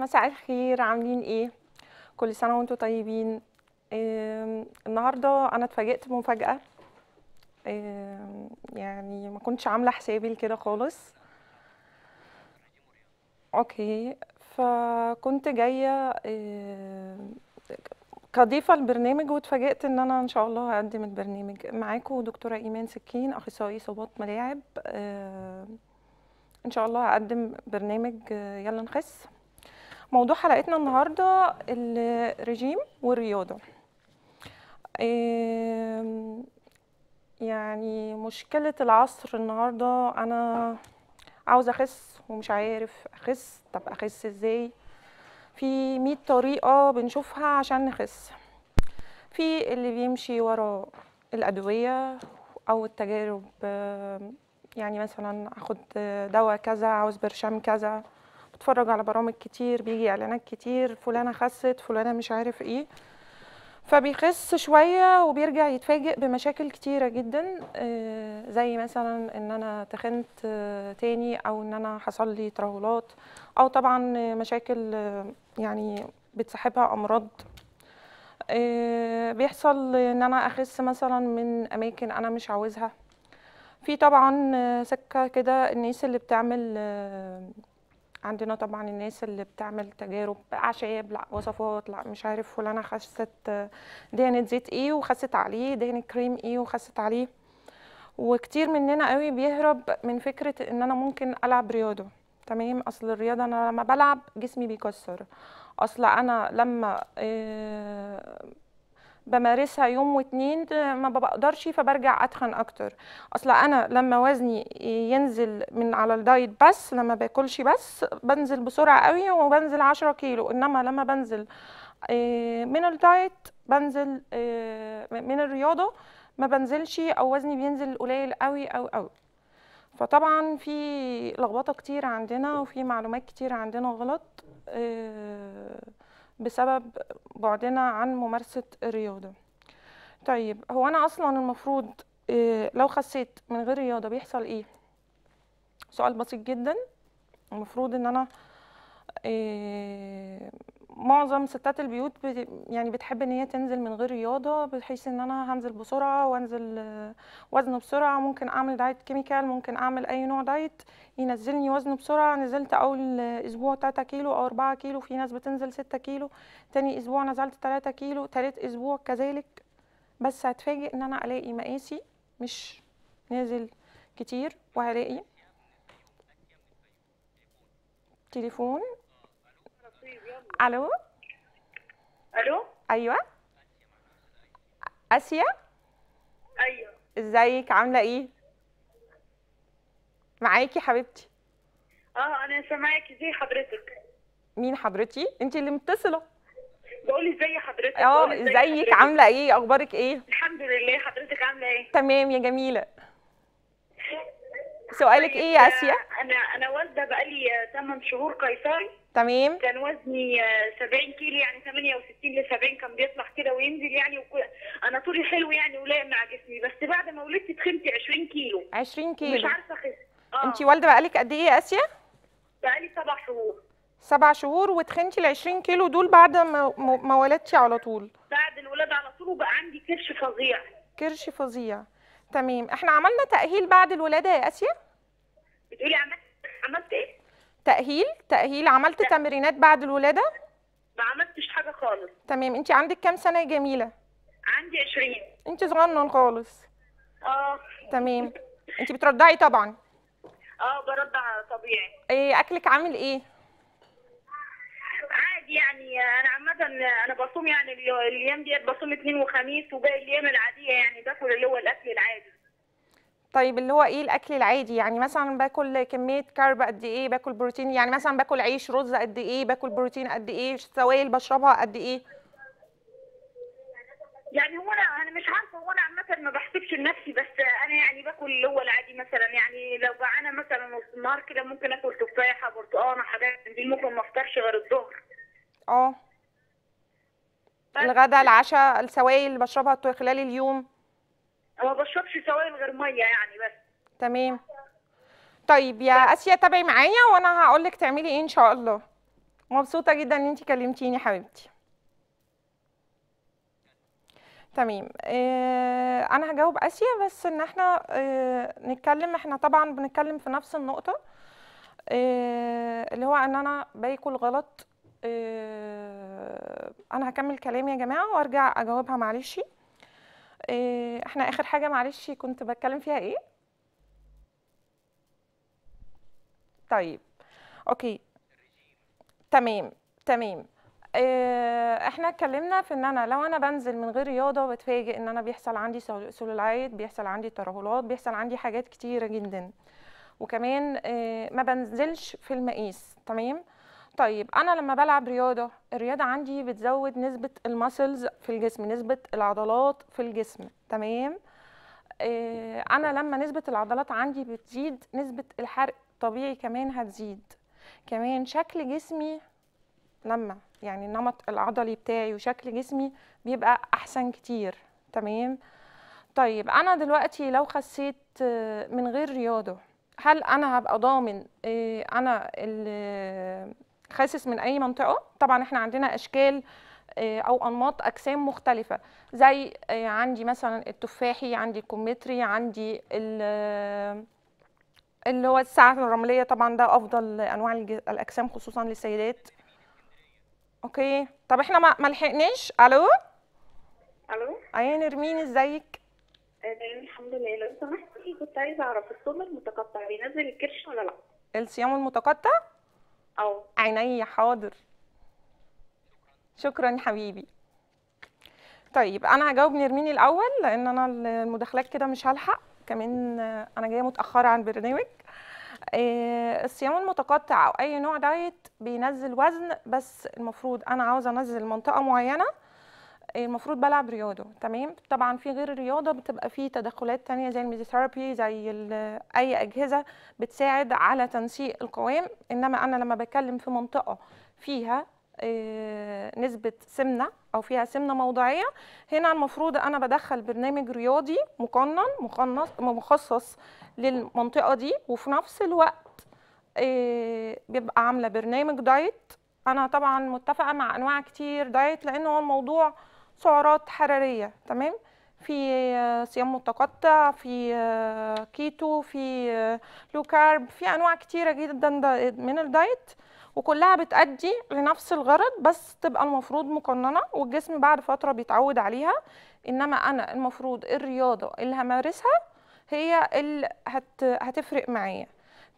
مساء الخير، عاملين ايه؟ كل سنه وانتم طيبين. النهارده انا اتفاجئت بمفاجاه، يعني ما كنتش عامله حسابي لكده خالص. اوكي، فكنت جايه كضيفه البرنامج واتفاجئت ان انا ان شاء الله هقدم البرنامج معاكم. دكتوره ايمان سكين، اخصائي اصابات ملاعب. ان شاء الله هقدم برنامج يلا نخس. موضوع حلقتنا النهارده الرجيم والرياضه. يعني مشكله العصر النهارده، انا عاوزه اخس ومش عارف اخس. طب اخس ازاي؟ في 100 طريقه بنشوفها عشان نخس. في اللي بيمشي ورا الادويه او التجارب، يعني مثلا اخد دواء كذا، عاوز برشام كذا، بتفرج على برامج كتير، بيجي اعلانات كتير، فلانه خست، فلانه مش عارف ايه، فبيخس شويه وبيرجع يتفاجئ بمشاكل كتيره جدا، زي مثلا ان انا تخنت تاني، او ان انا حصل لي ترهلات، او طبعا مشاكل يعني بتصاحبها امراض. بيحصل ان انا اخس مثلا من اماكن انا مش عاوزها. في طبعا سكه كده الناس اللي بتعمل، عندنا طبعا الناس اللي بتعمل تجارب اعشاب، لا وصفات، لا مش عارف، فلانه خست دهنت زيت ايه وخست عليه، دهنت كريم ايه وخست عليه. وكتير مننا قوي بيهرب من فكره ان انا ممكن العب رياضه. تمام، اصل الرياضه انا لما بلعب جسمي بيكسر، اصل انا لما بمارسها يوم واتنين ما بقدرش فبرجع اتخن اكتر، اصل انا لما وزني ينزل من على الدايت بس، لما باكلش بس، بنزل بسرعه قوي وبنزل 10 كيلو، انما لما بنزل من الدايت، بنزل من الرياضه، ما بنزلش او وزني بينزل قليل قوي أوي. فطبعا في لخبطه كتير عندنا، وفي معلومات كتير عندنا غلط بسبب بعدنا عن ممارسة الرياضة. طيب، هو أنا أصلا المفروض لو خسيت من غير رياضة بيحصل إيه؟ سؤال بسيط جدا. المفروض إن أنا معظم ستات البيوت يعني بتحب إن هي تنزل من غير رياضة، بحيث إن أنا هنزل بسرعة وأنزل وزن بسرعة، ممكن أعمل دايت كيميكال، ممكن أعمل أي نوع دايت ينزلني وزن بسرعة. نزلت أول أسبوع 3 كيلو أو 4 كيلو، في ناس بتنزل 6 كيلو، تاني أسبوع نزلت 3 كيلو، تالت أسبوع كذلك. بس هتفاجئ إن أنا ألاقي مقاسي مش نازل كتير، وهلاقي تليفون. الو الو، ايوه اسيا. ايوه، ازيك؟ عامله ايه؟ معاكي حبيبتي. انا سامعاكي. زي حضرتك؟ مين حضرتي؟ انت اللي متصله. بقول ازي حضرتك. ازيك؟ عامله ايه؟ اخبارك ايه؟ الحمد لله. حضرتك عامله ايه؟ تمام يا جميله. سؤالك ايه يا اسيا؟ انا والده بقالي 8 شهور قيصري. تمام. كان وزني 70 كيلو، يعني 68 ل 70 كان بيطلع كده وينزل يعني، انا طولي حلو يعني ولايق مع جسمي، بس بعد ما ولدت تخنت 20 كيلو. 20 كيلو مش عارفه اخس. انت والده بقالك قد ايه يا اسيا؟ بقالي 7 شهور. 7 شهور وتخنتي ال 20 كيلو دول بعد ما ولدتي على طول؟ بعد الولاده على طول، وبقى عندي كرش فظيع. كرش فظيع. تمام. احنا عملنا تأهيل بعد الولادة يا اسيا. بتقولي عملت ايه؟ تأهيل. عملت تمرينات بعد الولادة؟ ما عملتش حاجة خالص. تمام. انت عندك كام سنة يا جميلة؟ عندي 20. انت صغنن خالص. تمام. انت بترضعي طبعا؟ برضع طبيعي. ايه اكلك عامل ايه؟ عادي يعني، انا عامة انا بصوم يعني، الايام ديت بصوم اثنين وخميس، وباقي الايام العادية يعني باكل اللي هو الاكل العادي. طيب اللي هو ايه الاكل العادي؟ يعني مثلا باكل كمية كارب قد ايه؟ باكل بروتين؟ يعني مثلا باكل عيش رز قد ايه؟ باكل بروتين قد ايه؟ سوائل بشربها قد ايه؟ يعني هو انا مش عارفه، هو انا عامه ما بحسبش لنفسي، بس انا يعني باكل اللي هو العادي. مثلا يعني لو جعانه مثلا نص النهار كده ممكن اكل تفاحه، برتقانه، حاجات دي، ممكن ما افطرش غير الظهر. الغدا، العشاء، السوائل بشربها خلال اليوم؟ ما بشربش سوائل غير ميه يعني بس. تمام. طيب يا اسيا تابعي معايا وانا هقول لك تعملي ايه ان شاء الله. مبسوطه جدا ان انتي كلمتيني حبيبتي. تمام. انا هجاوب اسيا، بس ان احنا نتكلم، احنا طبعا بنتكلم في نفس النقطه، اللي هو ان انا باكل غلط. انا هكمل كلامي يا جماعه وارجع اجاوبها، معلش. احنا اخر حاجه معلش كنت بتكلم فيها ايه؟ طيب اوكي تمام. احنا اتكلمنا في ان انا لو انا بنزل من غير رياضه بتفاجئ ان انا بيحصل عندي سلولايت، بيحصل عندي ترهلات، بيحصل عندي حاجات كتيره جدا، وكمان ما بنزلش في المقاس. تمام. طيب انا لما بلعب رياضه، الرياضه عندي بتزود نسبه الماسلز في الجسم، نسبه العضلات في الجسم. تمام. انا لما نسبه العضلات عندي بتزيد، نسبه الحرق طبيعي كمان هتزيد، كمان شكل جسمي لما يعني النمط العضلي بتاعي وشكل جسمي بيبقى احسن كتير. تمام. طيب انا دلوقتي لو خسيت من غير رياضه، هل انا هبقى ضامن انا خاسس من اي منطقه؟ طبعا احنا عندنا اشكال او انماط اجسام مختلفه، زي عندي مثلا التفاحي، عندي الكمثري، عندي اللي هو الساعه الرمليه، طبعا ده افضل انواع الاجسام خصوصا للسيدات. اوكي. طب احنا ما لحقناش. الو ايان نرمين، ازيك؟ تمام الحمد لله. لو سمحتي كنت عايزه اعرف الصوم المتقطع بينزل الكرش ولا لا؟ الصيام المتقطع؟ عينيا حاضر، شكرا يا حبيبي. طيب انا هجاوب نرمين الاول، لان انا المداخلات كده مش هلحق، كمان انا جايه متاخره عن البرنامج. الصيام المتقطع او اي نوع دايت بينزل وزن، بس المفروض انا عاوزه انزل منطقه معينه، المفروض بلعب رياضه. تمام. طبعا في غير الرياضه بتبقى في تدخلات تانية زي الميزوثيرابي، زي اي اجهزه بتساعد على تنسيق القوام، انما انا لما بتكلم في منطقه فيها نسبه سمنه او فيها سمنه موضعيه، هنا المفروض انا بدخل برنامج رياضي مقنن مخصص للمنطقه دي، وفي نفس الوقت بيبقى عامله برنامج دايت. انا طبعا متفقه مع انواع كتير دايت، لان هو الموضوع سعرات حراريه. تمام. في صيام متقطع، في كيتو، في لو كارب، في انواع كتيره جدا من الدايت، وكلها بتأدي لنفس الغرض، بس تبقى المفروض مقننه، والجسم بعد فتره بيتعود عليها. انما انا المفروض الرياضه اللي همارسها هي اللي هتفرق معايا.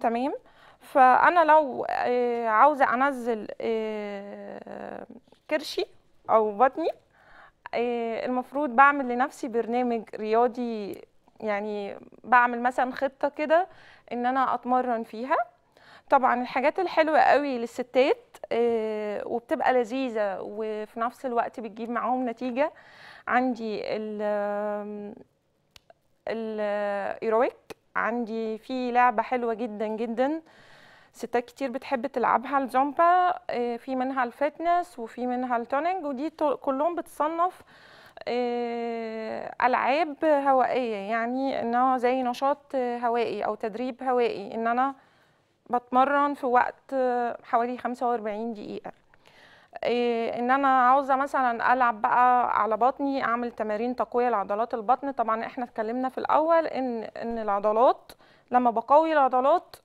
تمام. فانا لو عاوزه انزل كرشي او بطني، المفروض بعمل لنفسي برنامج رياضي، يعني بعمل مثلا خطه كده ان انا اتمرن فيها. طبعا الحاجات الحلوه قوي للستات وبتبقى لذيذه، وفي نفس الوقت بتجيب معاهم نتيجه، عندي الايروبيك، عندي في لعبه حلوه جدا جدا ستات كتير بتحب تلعبها، الجمبة، في منها الفيتنس وفي منها التوننج، ودي كلهم بتصنف ألعاب هوائية، يعني إنها زي نشاط هوائي أو تدريب هوائي، إن أنا بتمرن في وقت حوالي 45 دقيقة. إن أنا عاوزة مثلا ألعب بقى على بطني، أعمل تمارين تقوية لعضلات البطن. طبعا إحنا اتكلمنا في الأول إن العضلات لما بقوي العضلات.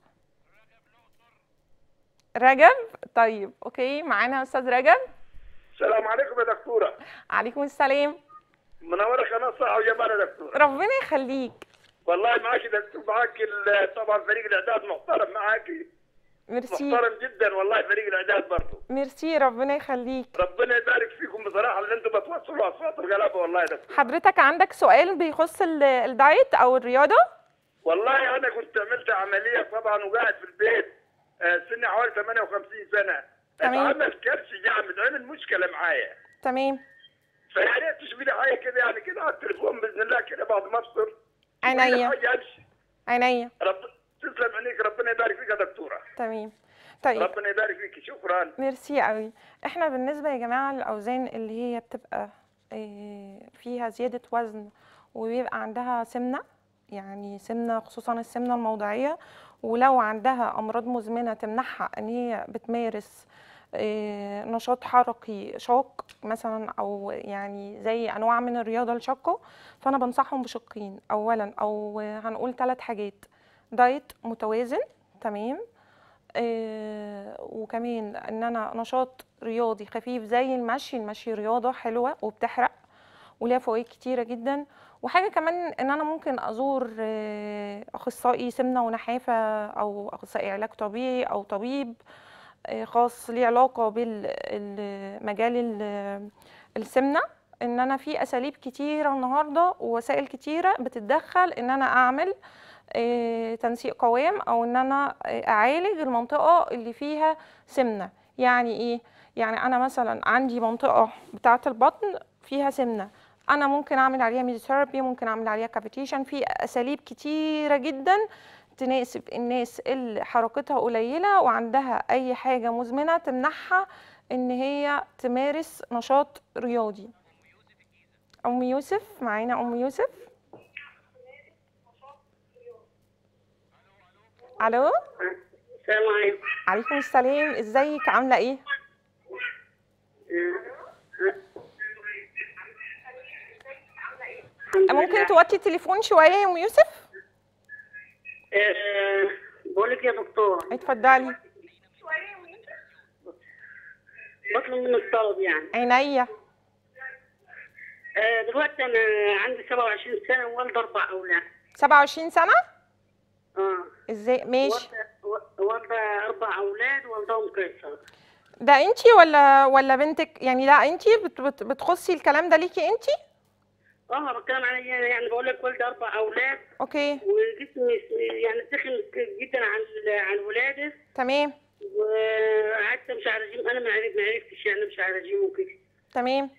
رجب، طيب اوكي، معانا استاذ رجب. السلام عليكم يا دكتوره. عليكم السلام، منوره قناه صحه وجمال يا دكتوره. ربنا يخليك. والله معاكي دكتور، معاكي طبعا فريق الاعداد محترم، معاكي ميرسي، محترم جدا والله فريق الاعداد برضه. ميرسي، ربنا يخليك، ربنا يبارك فيكم بصراحه، اللي انتم بتوصلوا اصوات الغلابه والله يا دكتور. حضرتك عندك سؤال بيخص الدايت او الرياضه؟ والله انا كنت عملت عمليه طبعا وقاعد في البيت، سني حوالي 58 سنة. تمام. عمل كرش جامد، عمل مشكلة معايا. تمام. فيا ريت تشوفي لي حاجة كده، يعني كده على التليفون بإذن الله كده بعد ما أفطر. عينيا. عينيا. تسلم عينيك، ربنا يبارك فيك يا دكتورة. تمام. طيب. ربنا يبارك فيك، شكرا. ميرسي قوي. احنا بالنسبة يا جماعة للأوزان اللي هي بتبقى فيها زيادة وزن وبيبقى عندها سمنة، يعني سمنة خصوصا السمنة الموضعية، ولو عندها امراض مزمنه تمنعها ان هي بتمارس نشاط حركي شاق مثلا، او يعني زي انواع من الرياضه الشاقه، فانا بنصحهم بشقين. اولا او هنقول 3 حاجات: دايت متوازن تمام، وكمان ان انا نشاط رياضي خفيف زي المشي. المشي رياضه حلوه وبتحرق وليها فوائد كتيره جدا. وحاجه كمان ان انا ممكن ازور اخصائي سمنه ونحافه او اخصائي علاج طبيعي او طبيب خاص ليه علاقه بالمجال السمنه. ان انا في اساليب كتيره النهارده ووسائل كتيره بتتدخل ان انا اعمل تنسيق قوام، او ان انا اعالج المنطقه اللي فيها سمنه. يعني ايه؟ يعني انا مثلا عندي منطقه بتاعه البطن فيها سمنه، انا ممكن اعمل عليها ميزوثيرابي، ممكن اعمل عليها كابتيشن. في اساليب كتيره جدا تناسب الناس اللي حركتها قليله وعندها اي حاجه مزمنه تمنعها ان هي تمارس نشاط رياضي. ام يوسف معانا؟ ام يوسف الو. السلام عليكم. عليكم السلام، ازيك عامله ايه؟ ممكن توطي التليفون شويه يا ام يوسف؟ بقولك يا دكتور. اتفضلي. بطلب من الطلب يعني. عينيا. دلوقتي انا عندي 27 سنه ووالده 4 اولاد. 27 سنه؟ اه. ازاي؟ ماشي. والده 4 اولاد ووالدهم قيصر. ده انتي ولا بنتك؟ يعني لا انتي بتخصي الكلام ده ليكي انتي؟ اه بتكلم عليا يعني. بقول لك والدي 4 اولاد. اوكي. وجسمي يعني سخن جدا عن ولاده. تمام. وقعدت مش على رجيم، انا ما عرفتش يعني مش على رجيم وكده. تمام.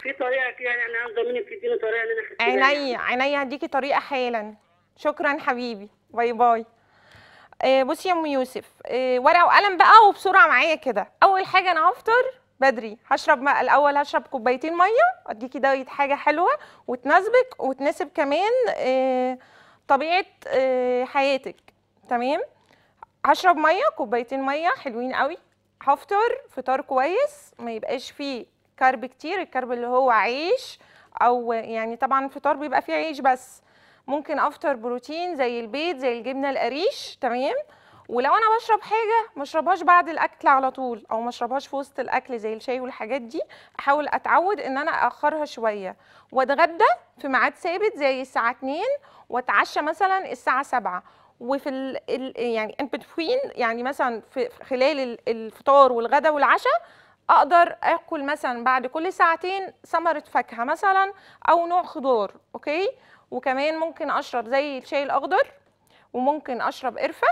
في طريقه كده يعني، انا عاوزه منك تديني طريقه ان انا اخد. عينيا هديكي طريقه حالا. شكرا حبيبي، باي باي. بصي يا ام يوسف، ورقه وقلم بقى وبسرعه معايا كده. اول حاجه انا هفطر بدري، هشرب الاول هشرب 2 كوبايات ميه. اديكي دايت حاجه حلوه وتناسبك وتناسب كمان طبيعه حياتك. تمام. هشرب 2 كوبايات ميه حلوين قوي. هفطر فطار كويس ما يبقاش فيه كارب كتير. الكارب اللي هو عيش، او يعني طبعا الفطار بيبقى فيه عيش، بس ممكن افطر بروتين زي البيض زي الجبنه القريش. تمام. ولو انا بشرب حاجه ما اشربهاش بعد الاكل على طول، او ما اشربهاش في وسط الاكل زي الشاي والحاجات دي. احاول اتعود ان انا اخرها شويه، واتغدى في ميعاد ثابت زي الساعه 2، واتعشى مثلا الساعه 7. وفي يعني ان بتوين، يعني مثلا في خلال الفطار والغدا والعشاء اقدر اكل مثلا بعد كل 2 ساعة ثمره فاكهه مثلا او نوع خضار. اوكي. وكمان ممكن اشرب زي الشاي الاخضر، وممكن اشرب قرفه.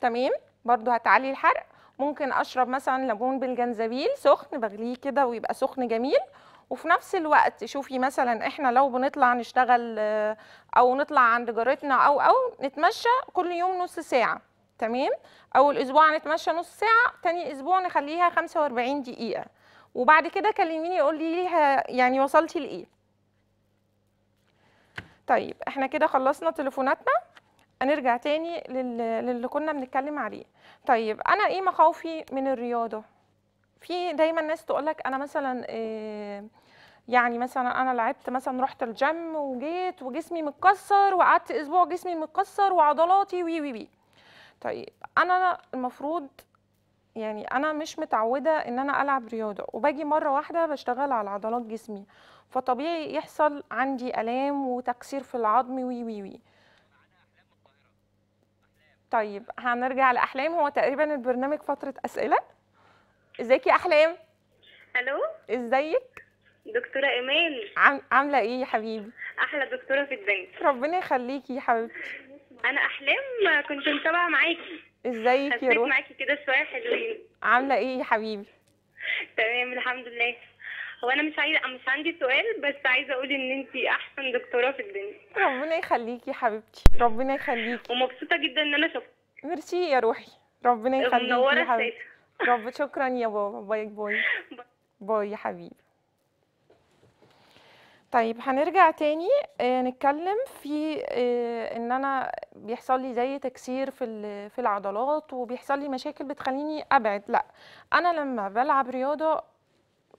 تمام. برضو هتعلي الحرق. ممكن اشرب مثلا ليمون بالجنزبيل سخن، بغليه كده ويبقى سخن جميل. وفي نفس الوقت شوفي مثلا احنا لو بنطلع نشتغل او نطلع عند جارتنا او نتمشى كل يوم نص ساعه. تمام. اول اسبوع نتمشى نص ساعه، تاني اسبوع نخليها 45 دقيقه، وبعد كده كلميني قولي ليها يعني وصلتي لايه. طيب احنا كده خلصنا تليفوناتنا، هنرجع تاني للي كنا بنتكلم عليه. طيب انا ايه مخاوفي من الرياضه؟ في دايما ناس تقولك انا مثلا يعني مثلا انا لعبت مثلا، رحت الجيم وجيت وجسمي متكسر، وقعدت اسبوع جسمي متكسر وعضلاتي وي وي وي. طيب انا المفروض يعني انا مش متعوده ان انا العب رياضه، وباجي مره واحده بشتغل على عضلات جسمي، فطبيعي يحصل عندي الام وتكسير في العظم وي وي وي. طيب هنرجع لاحلام. هو تقريبا البرنامج فتره اسئله. ازيك يا احلام؟ الو. ازيك دكتوره ايمان؟ عامله ايه يا حبيبي؟ احلى دكتوره في الدنيا. ربنا يخليكي يا حبيبتي. انا احلام كنت متابعه معاكي. ازيك يا روح؟ كنت معاكي كده شويه حلوين. عامله ايه يا حبيبي؟ تمام الحمد لله. هو انا مش عندي سؤال، بس عايزه اقول ان انتي احسن دكتوره في الدنيا. ربنا يخليكي يا حبيبتي، ربنا يخليكي. ومبسوطه جدا ان انا شفتك. ميرسي يا روحي، ربنا يخليكي يا حبيبتي. رب. شكرا يا بابا، باي باي. باي يا حبيبي. طيب هنرجع تاني نتكلم في ان انا بيحصل لي زي تكسير في العضلات وبيحصل لي مشاكل بتخليني ابعد. لا، انا لما بلعب رياضه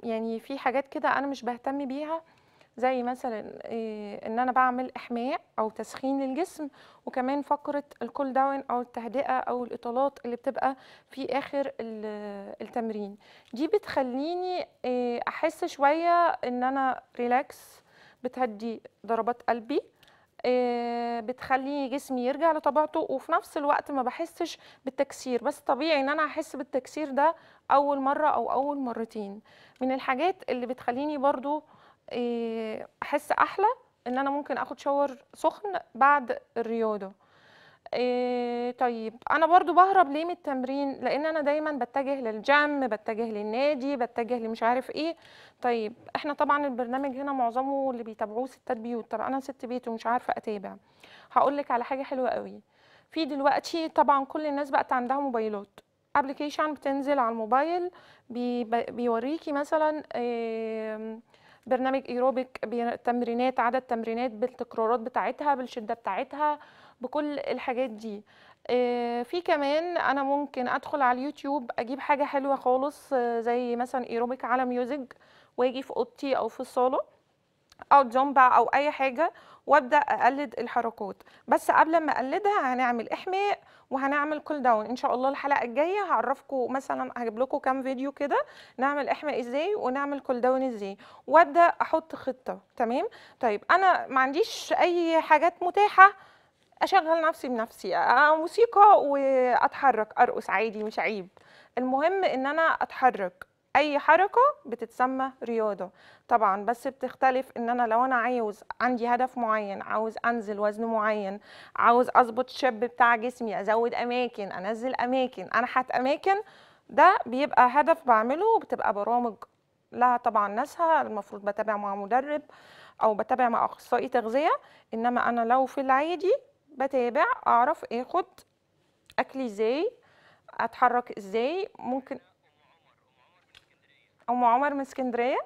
يعني في حاجات كده انا مش بهتم بيها، زي مثلا ان انا بعمل احماء او تسخين للجسم، وكمان فقره الكول داون او التهدئه او الاطالات اللي بتبقى في اخر التمرين، دي بتخليني احس شويه ان انا ريلاكس، بتهدي ضربات قلبي، بتخلي جسمي يرجع لطبيعته، وفي نفس الوقت ما بحسش بالتكسير. بس طبيعي ان انا احس بالتكسير ده اول مره او اول مرتين. من الحاجات اللي بتخليني برضو احس احلى ان انا ممكن اخد شاور سخن بعد الرياضه. طيب انا برضو بهرب ليه من التمرين؟ لان انا دايما بتجه للجيم، بتجه للنادي، بتجه لمش عارف ايه. طيب احنا طبعا البرنامج هنا معظمه اللي بيتابعوه ستات بيوت، طب انا ست بيت ومش عارفه اتابع. هقول لك على حاجه حلوه قوي، في دلوقتي طبعا كل الناس بقت عندها موبايلات، ابلكيشن بتنزل على الموبايل بيوريكي مثلا برنامج ايروبيك، تمرينات، عدد تمرينات بالتكرارات بتاعتها، بالشده بتاعتها، بكل الحاجات دي. في كمان انا ممكن ادخل على اليوتيوب اجيب حاجه حلوه خالص، زي مثلا ايروبيك على ميوزك، واجي في اوضتي او في الصاله او جمبة او اي حاجه وابدا اقلد الحركات. بس قبل ما اقلدها هنعمل احماء وهنعمل كول داون. ان شاء الله الحلقه الجايه هعرفكم، مثلا هجيب لكم كام فيديو كده نعمل احماء ازاي ونعمل كول داون ازاي، وابدا احط خطه. تمام؟ طيب انا ما عنديش اي حاجات متاحه، اشغل نفسي بنفسي، موسيقى واتحرك، ارقص عادي مش عيب، المهم ان انا اتحرك. اي حركه بتتسمى رياضه طبعا، بس بتختلف ان انا لو انا عندي هدف معين، عاوز انزل وزن معين، عاوز اظبط شيب بتاع جسمي، ازود اماكن، انزل اماكن، انحت اماكن، ده بيبقى هدف بعمله، وبتبقى برامج لها طبعا ناسها، المفروض بتابع مع مدرب او بتابع مع اخصائي تغذيه. انما انا لو في العادي بتابع، اعرف اخد اكلي ازاي، اتحرك ازاي. ممكن ام عمر من اسكندريه.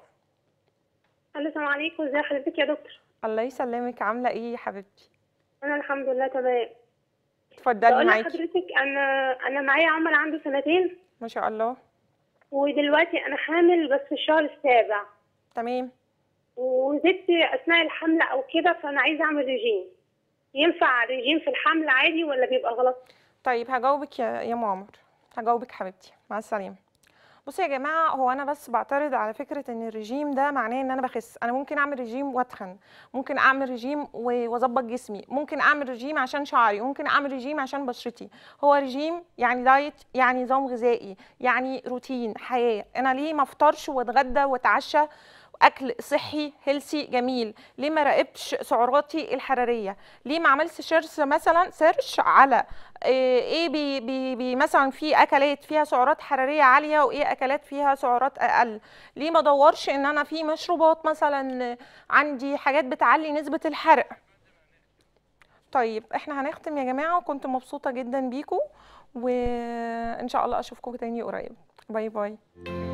الو، السلام عليكم، ازي حضرتك يا دكتور؟ الله يسلمك، عامله ايه يا حبيبتي؟ انا الحمد لله تمام. اتفضلي معاكي. حضرتك انا معايا عمر عنده 2 ما شاء الله، ودلوقتي انا حامل بس الشهر 7. تمام. وزدت اثناء الحمله او كده، فانا عايزه اعمل ريجيم. ينفع ريجيم في الحمل عادي ولا بيبقى غلط؟ طيب هجاوبك يا ام عمر، هجاوبك حبيبتي، مع السلامه. بصوا يا جماعه، هو انا بس بعترض على فكره ان الرجيم ده معناه ان انا بخس. انا ممكن اعمل رجيم واتخن، ممكن اعمل رجيم واظبط جسمي، ممكن اعمل رجيم عشان شعري، ممكن اعمل رجيم عشان بشرتي. هو رجيم يعني دايت، يعني نظام غذائي، يعني روتين حياه. انا ليه ما افطرش واتغدى واتعشى اكل صحي هيلثي جميل؟ ليه ما راقبتش سعراتي الحراريه؟ ليه ما عملتش سيرش على ايه بي مثلا في اكلات فيها سعرات حراريه عاليه وايه اكلات فيها سعرات اقل؟ ليه ما ادورش ان انا في مشروبات مثلا عندي حاجات بتعلي نسبه الحرق؟ طيب احنا هنختم يا جماعه، وكنت مبسوطه جدا بيكم، وان شاء الله اشوفكم تاني قريب. باي باي.